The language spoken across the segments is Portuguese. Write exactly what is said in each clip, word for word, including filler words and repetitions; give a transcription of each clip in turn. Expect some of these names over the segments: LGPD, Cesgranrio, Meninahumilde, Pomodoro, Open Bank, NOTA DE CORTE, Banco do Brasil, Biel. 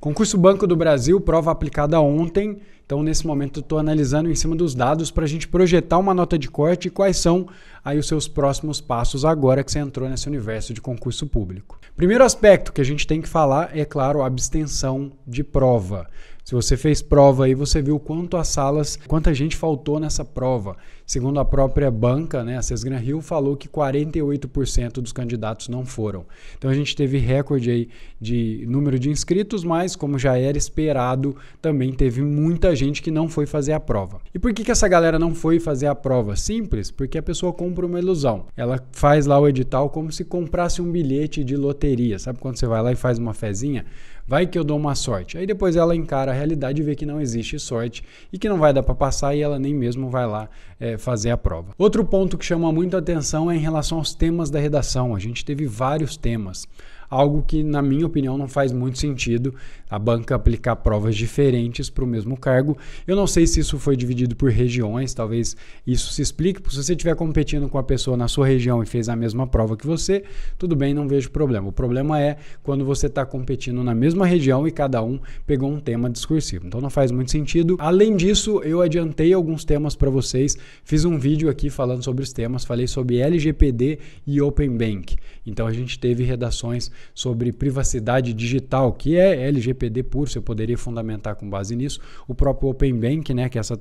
Concurso Banco do Brasil, prova aplicada ontem. Então, nesse momento, estou analisando em cima dos dados para a gente projetar uma nota de corte e quais são aí os seus próximos passos agora que você entrou nesse universo de concurso público. Primeiro aspecto que a gente tem que falar é, claro, a abstenção de prova. Se você fez prova aí, você viu quanto as salas, quanta gente faltou nessa prova. Segundo a própria banca, né, a Cesgranrio falou que quarenta e oito por cento dos candidatos não foram. Então a gente teve recorde aí de número de inscritos, mas como já era esperado, também teve muita gente que não foi fazer a prova. E por que que essa galera não foi fazer a prova? Simples, porque a pessoa compra uma ilusão. Ela faz lá o edital como se comprasse um bilhete de loteria. Sabe quando você vai lá e faz uma fezinha? Vai que eu dou uma sorte. Aí depois ela encara a realidade e vê que não existe sorte e que não vai dar para passar e ela nem mesmo vai lá é, fazer a prova. Outro ponto que chama muito a atenção é em relação aos temas da redação. A gente teve vários temas. Algo que, na minha opinião, não faz muito sentido, a banca aplicar provas diferentes para o mesmo cargo. Eu não sei se isso foi dividido por regiões, talvez isso se explique, porque se você estiver competindo com a pessoa na sua região e fez a mesma prova que você, tudo bem, não vejo problema. O problema é quando você está competindo na mesma região e cada um pegou um tema discursivo. Então não faz muito sentido. Além disso, eu adiantei alguns temas para vocês, fiz um vídeo aqui falando sobre os temas, falei sobre L G P D e Open Bank. Então a gente teve redações sobre privacidade digital, que é L G P D puro, você poderia fundamentar com base nisso. O próprio Open Bank, né, que é essa,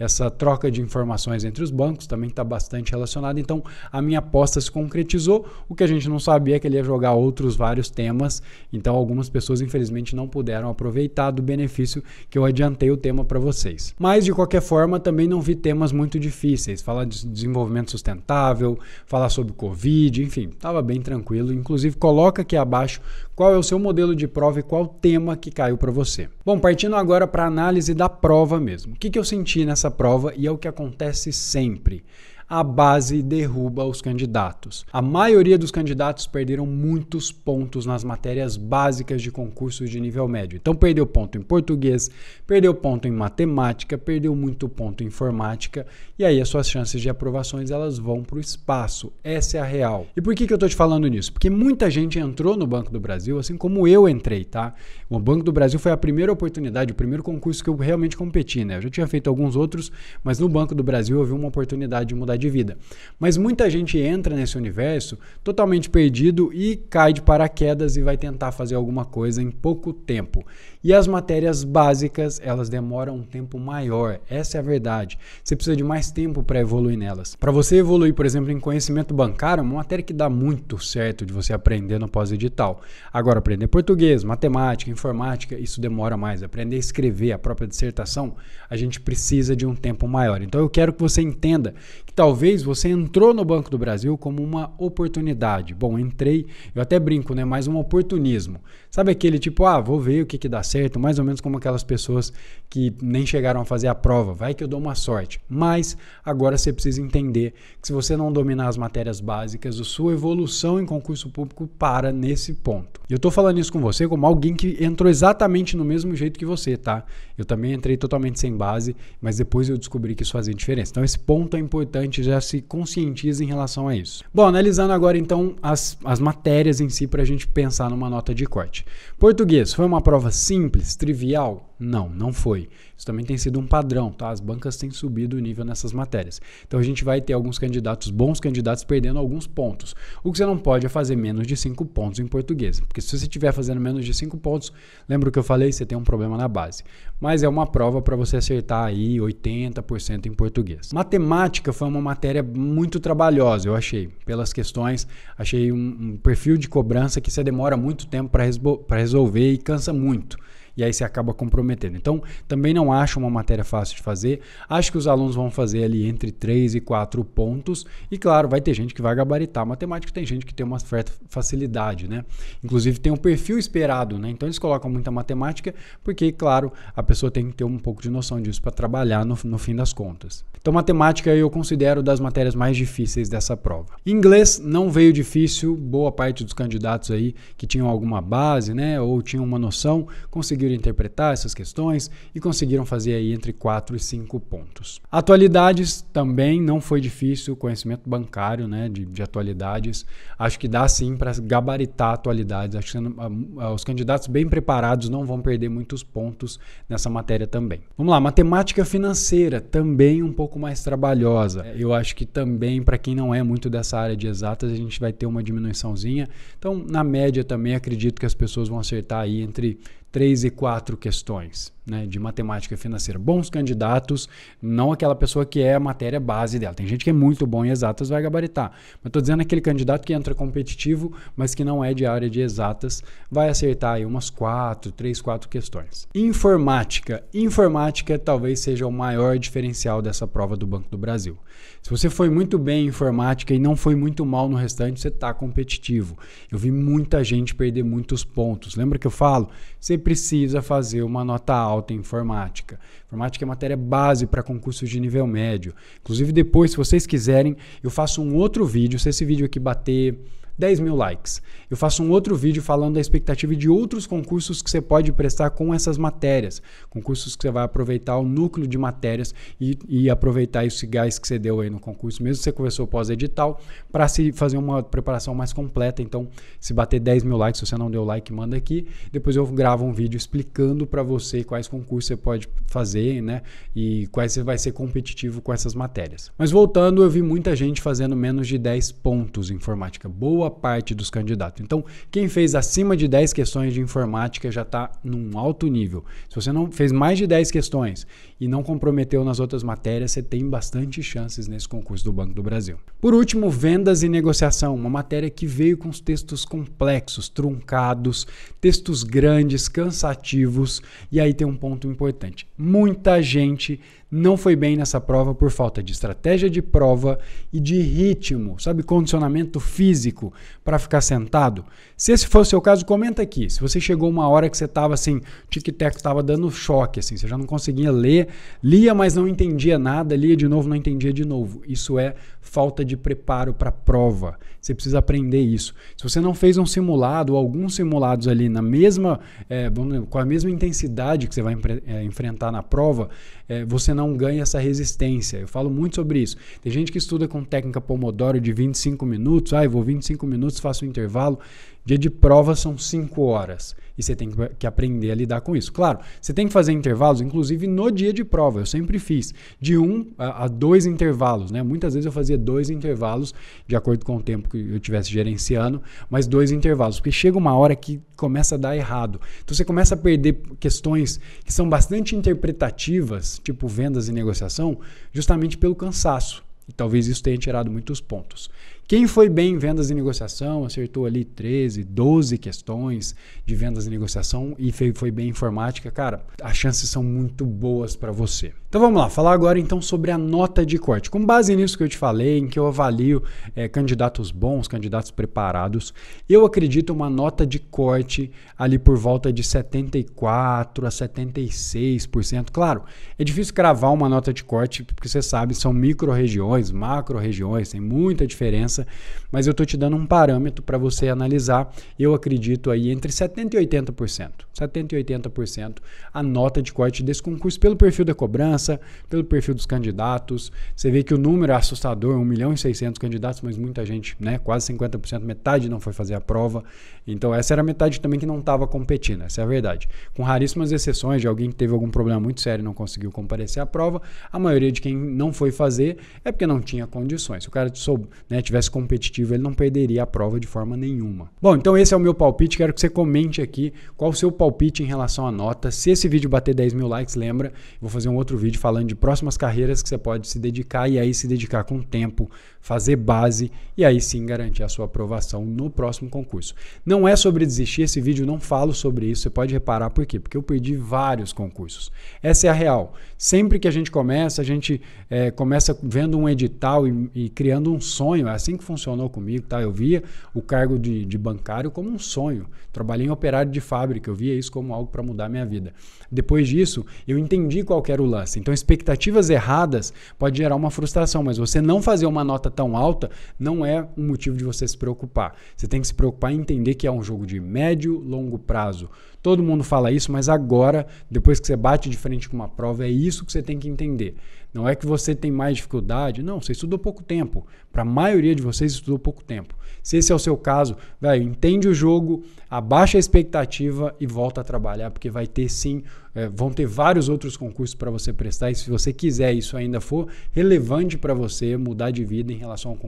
essa troca de informações entre os bancos, também está bastante relacionada. Então, a minha aposta se concretizou. O que a gente não sabia é que ele ia jogar outros vários temas. Então, algumas pessoas, infelizmente, não puderam aproveitar do benefício que eu adiantei o tema para vocês. Mas, de qualquer forma, também não vi temas muito difíceis. Falar de desenvolvimento sustentável, falar sobre Covid, enfim, estava bem tranquilo. Inclusive, coloca que a abaixo qual é o seu modelo de prova e qual tema que caiu para você. Bom, partindo agora para a análise da prova mesmo. O que que eu senti nessa prova e é o que acontece sempre. A base derruba os candidatos. A maioria dos candidatos perderam muitos pontos nas matérias básicas de concursos de nível médio. Então perdeu ponto em português, perdeu ponto em matemática, perdeu muito ponto em informática e aí as suas chances de aprovações elas vão para o espaço. Essa é a real. E por que que eu estou te falando nisso? Porque muita gente entrou no Banco do Brasil assim como eu entrei, tá? O Banco do Brasil foi a primeira oportunidade, o primeiro concurso que eu realmente competi, né? Eu já tinha feito alguns outros, mas no Banco do Brasil eu vi uma oportunidade de mudar de de vida. Mas muita gente entra nesse universo totalmente perdido e cai de paraquedas e vai tentar fazer alguma coisa em pouco tempo. E as matérias básicas, elas demoram um tempo maior. Essa é a verdade. Você precisa de mais tempo para evoluir nelas. Para você evoluir, por exemplo, em conhecimento bancário, uma matéria que dá muito certo de você aprender no pós-edital. Agora, aprender português, matemática, informática, isso demora mais. Aprender a escrever a própria dissertação, a gente precisa de um tempo maior. Então, eu quero que você entenda que talvez Talvez você entrou no Banco do Brasil como uma oportunidade. Bom, entrei, eu até brinco, né? Mais um oportunismo. Sabe aquele tipo, ah, vou ver o que que dá certo, mais ou menos como aquelas pessoas que nem chegaram a fazer a prova, vai que eu dou uma sorte. Mas agora você precisa entender que se você não dominar as matérias básicas, a sua evolução em concurso público para nesse ponto. E eu tô falando isso com você como alguém que entrou exatamente no mesmo jeito que você, tá? Eu também entrei totalmente sem base, mas depois eu descobri que isso fazia diferença. Então esse ponto é importante, já se conscientiza em relação a isso. Bom, analisando agora então as, as matérias em si para a gente pensar numa nota de corte. Português, foi uma prova simples, trivial? Não, não foi. Isso também tem sido um padrão, tá? As bancas têm subido o nível nessas matérias. Então a gente vai ter alguns candidatos, bons candidatos, perdendo alguns pontos. O que você não pode é fazer menos de cinco pontos em português, porque se você estiver fazendo menos de cinco pontos, lembra o que eu falei, você tem um problema na base. Mas é uma prova para você acertar aí oitenta por cento em português. Matemática foi uma matéria muito trabalhosa, eu achei. Pelas questões, achei um, um perfil de cobrança que você demora muito tempo para para resolver e cansa muito. E aí você acaba comprometendo. Então, também não acho uma matéria fácil de fazer. Acho que os alunos vão fazer ali entre três e quatro pontos. E claro, vai ter gente que vai gabaritar. Matemática tem gente que tem uma certa facilidade, né? Inclusive tem um perfil esperado, né? Então eles colocam muita matemática porque, claro, a pessoa tem que ter um pouco de noção disso para trabalhar no, no fim das contas. Então, matemática eu considero das matérias mais difíceis dessa prova. Inglês não veio difícil. Boa parte dos candidatos aí que tinham alguma base, né? Ou tinham uma noção, conseguiram conseguiram interpretar essas questões e conseguiram fazer aí entre quatro e cinco pontos. Atualidades também não foi difícil, conhecimento bancário, né, de, de atualidades. Acho que dá sim para gabaritar atualidades. Acho que os candidatos bem preparados não vão perder muitos pontos nessa matéria também. Vamos lá, matemática financeira, também um pouco mais trabalhosa. Eu acho que também para quem não é muito dessa área de exatas, a gente vai ter uma diminuiçãozinha. Então, na média também acredito que as pessoas vão acertar aí entre três e quatro questões, né, de matemática financeira. Bons candidatos, não aquela pessoa que é a matéria base dela. Tem gente que é muito bom em exatas, vai gabaritar. Mas estou dizendo aquele candidato que entra competitivo, mas que não é de área de exatas, vai acertar aí umas quatro, três, quatro questões. Informática. Informática talvez seja o maior diferencial dessa prova do Banco do Brasil. Se você foi muito bem em informática e não foi muito mal no restante, você está competitivo. Eu vi muita gente perder muitos pontos. Lembra que eu falo? Você precisa fazer uma nota alta em informática. Informática é matéria base para concursos de nível médio. Inclusive depois, se vocês quiserem, eu faço um outro vídeo, se esse vídeo aqui bater dez mil likes, eu faço um outro vídeo falando da expectativa de outros concursos que você pode prestar com essas matérias, concursos que você vai aproveitar o núcleo de matérias e, e aproveitar esse gás que você deu aí no concurso, mesmo que você começou pós-edital, para se fazer uma preparação mais completa. Então, se bater dez mil likes, se você não deu like, manda aqui, depois eu gravo um vídeo explicando para você quais concursos você pode fazer, né, e quais você vai ser competitivo com essas matérias. Mas voltando, eu vi muita gente fazendo menos de dez pontos em informática, boa boa parte dos candidatos. Então, quem fez acima de dez questões de informática já está num alto nível. Se você não fez mais de dez questões e não comprometeu nas outras matérias, você tem bastante chances nesse concurso do Banco do Brasil. Por último, vendas e negociação, uma matéria que veio com os textos complexos, truncados, textos grandes, cansativos, e aí tem um ponto importante. Muita gente não foi bem nessa prova por falta de estratégia de prova e de ritmo, sabe, condicionamento físico para ficar sentado. Se esse for o seu caso, comenta aqui. Se você chegou uma hora que você estava assim, tic-tac, estava dando choque, assim, você já não conseguia ler, lia, mas não entendia nada, lia de novo, não entendia de novo. Isso é falta de preparo para a prova. Você precisa aprender isso. Se você não fez um simulado ou alguns simulados ali na mesma, é, com a mesma intensidade que você vai é, enfrentar na prova, é, você não não ganha essa resistência. Eu falo muito sobre isso. Tem gente que estuda com técnica Pomodoro de vinte e cinco minutos. Ah, eu vou vinte e cinco minutos, faço um intervalo. Dia de prova são cinco horas. E você tem que aprender a lidar com isso. Claro, você tem que fazer intervalos, inclusive no dia de prova. Eu sempre fiz de um a dois intervalos, né? Muitas vezes eu fazia dois intervalos, de acordo com o tempo que eu estivesse gerenciando, mas dois intervalos, porque chega uma hora que começa a dar errado. Então você começa a perder questões que são bastante interpretativas, tipo vendas e negociação, justamente pelo cansaço. E talvez isso tenha tirado muitos pontos. Quem foi bem em vendas e negociação, acertou ali treze, doze questões de vendas e negociação e foi bem em informática, cara, as chances são muito boas para você. Então vamos lá, falar agora então sobre a nota de corte. Com base nisso que eu te falei, em que eu avalio é, candidatos bons, candidatos preparados, eu acredito uma nota de corte ali por volta de setenta e quatro a setenta e seis por cento. Claro, é difícil cravar uma nota de corte, porque você sabe, são micro-regiões, macro-regiões, tem muita diferença. Mas eu estou te dando um parâmetro para você analisar. Eu acredito aí entre setenta e oitenta por cento. setenta e oitenta por cento a nota de corte desse concurso, pelo perfil da cobrança, pelo perfil dos candidatos. Você vê que o número é assustador, um milhão e seiscentos mil candidatos, mas muita gente, né, quase cinquenta por cento, metade não foi fazer a prova. Então essa era a metade também que não estava competindo, essa é a verdade. Com raríssimas exceções de alguém que teve algum problema muito sério e não conseguiu comparecer à prova, a maioria de quem não foi fazer é porque não tinha condições. Se o cara soube, né, tivesse competitivo, ele não perderia a prova de forma nenhuma. Bom, então esse é o meu palpite. Quero que você comente aqui qual o seu palpite em relação à nota. Se esse vídeo bater dez mil likes, lembra, vou fazer um outro vídeo falando de próximas carreiras que você pode se dedicar, e aí se dedicar com tempo, fazer base e aí sim garantir a sua aprovação no próximo concurso. Não é sobre desistir, esse vídeo não falo sobre isso, você pode reparar por quê? Porque eu perdi vários concursos. Essa é a real. Sempre que a gente começa, a gente é, começa vendo um edital e, e criando um sonho, assim que funcionou comigo, tá? Eu via o cargo de, de bancário como um sonho. Trabalhei em operário de fábrica, eu via isso como algo para mudar minha vida. Depois disso, eu entendi qual era o lance. Então, expectativas erradas pode gerar uma frustração, mas você não fazer uma nota tão alta não é um motivo de você se preocupar. Você tem que se preocupar em entender que é um jogo de médio, longo prazo. Todo mundo fala isso, mas agora, depois que você bate de frente com uma prova, é isso que você tem que entender. Não é que você tem mais dificuldade, não, você estudou pouco tempo. Para a maioria de vocês, estudou pouco tempo. Se esse é o seu caso, velho, entende o jogo, abaixa a expectativa e volta a trabalhar, porque vai ter sim, é, vão ter vários outros concursos para você prestar, e se você quiser isso ainda for relevante para você mudar de vida em relação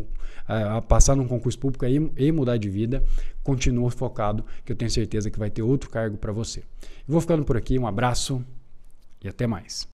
a, a passar num concurso público e, e mudar de vida, continua focado, que eu tenho certeza que vai ter outro cargo para você. Eu vou ficando por aqui, um abraço e até mais.